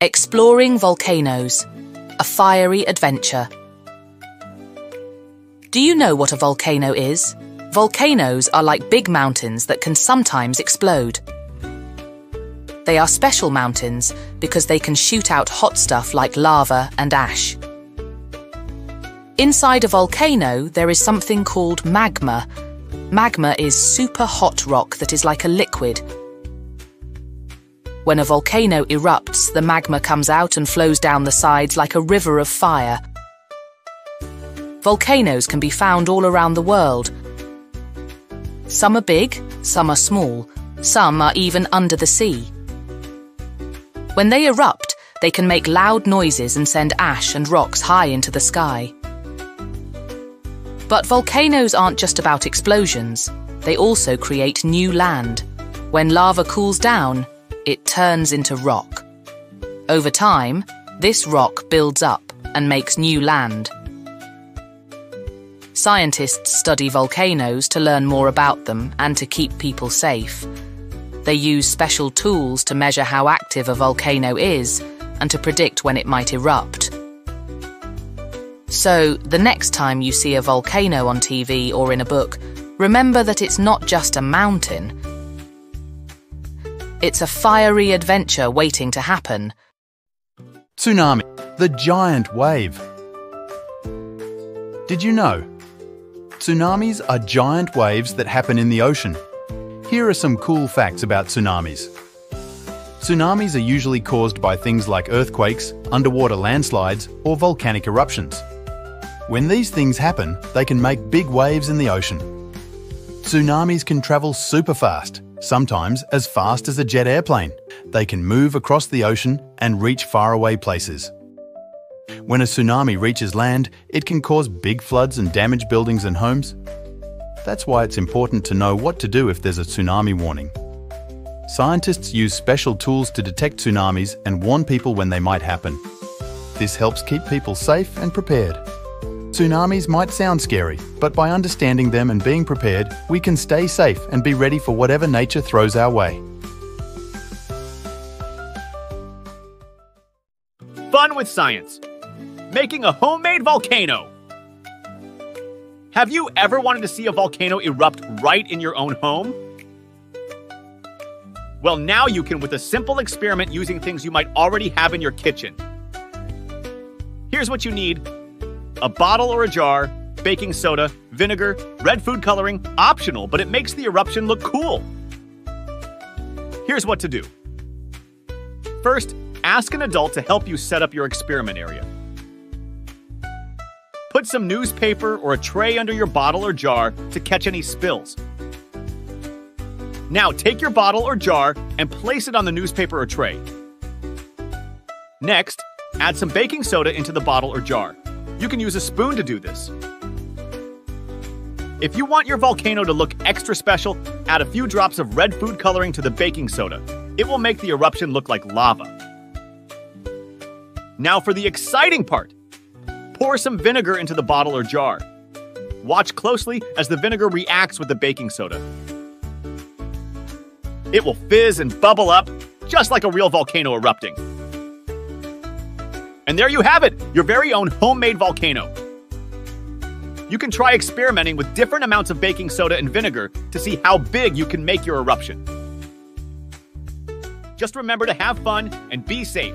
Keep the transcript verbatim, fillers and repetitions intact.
Exploring volcanoes, a fiery adventure. Do you know what a volcano is? Volcanoes are like big mountains that can sometimes explode. They are special mountains because they can shoot out hot stuff like lava and ash. Inside a volcano, there is something called magma. Magma is super hot rock that is like a liquid. When a volcano erupts, the magma comes out and flows down the sides like a river of fire. Volcanoes can be found all around the world. Some are big, some are small, some are even under the sea. When they erupt, they can make loud noises and send ash and rocks high into the sky. But volcanoes aren't just about explosions. They also create new land. When lava cools down, it turns into rock. Over time, this rock builds up and makes new land. Scientists study volcanoes to learn more about them and to keep people safe. They use special tools to measure how active a volcano is and to predict when it might erupt. So, the next time you see a volcano on T V or in a book, remember that it's not just a mountain. It's a fiery adventure waiting to happen. Tsunami, the giant wave. Did you know? Tsunamis are giant waves that happen in the ocean. Here are some cool facts about tsunamis. Tsunamis are usually caused by things like earthquakes, underwater landslides, or volcanic eruptions. When these things happen, they can make big waves in the ocean. Tsunamis can travel super fast, sometimes as fast as a jet airplane. They can move across the ocean and reach faraway places. When a tsunami reaches land, it can cause big floods and damage buildings and homes. That's why it's important to know what to do if there's a tsunami warning. Scientists use special tools to detect tsunamis and warn people when they might happen. This helps keep people safe and prepared. Tsunamis might sound scary, but by understanding them and being prepared, we can stay safe and be ready for whatever nature throws our way. Fun with science. Making a homemade volcano. Have you ever wanted to see a volcano erupt right in your own home? Well, now you can with a simple experiment using things you might already have in your kitchen. Here's what you need. A bottle or a jar, baking soda, vinegar, red food coloring, optional, but it makes the eruption look cool. Here's what to do. First, ask an adult to help you set up your experiment area. Put some newspaper or a tray under your bottle or jar to catch any spills. Now take your bottle or jar and place it on the newspaper or tray. Next, add some baking soda into the bottle or jar. You can use a spoon to do this. If you want your volcano to look extra special, add a few drops of red food coloring to the baking soda. It will make the eruption look like lava. Now for the exciting part. Pour some vinegar into the bottle or jar. Watch closely as the vinegar reacts with the baking soda. It will fizz and bubble up, just like a real volcano erupting. And there you have it, your very own homemade volcano. You can try experimenting with different amounts of baking soda and vinegar to see how big you can make your eruption. Just remember to have fun and be safe.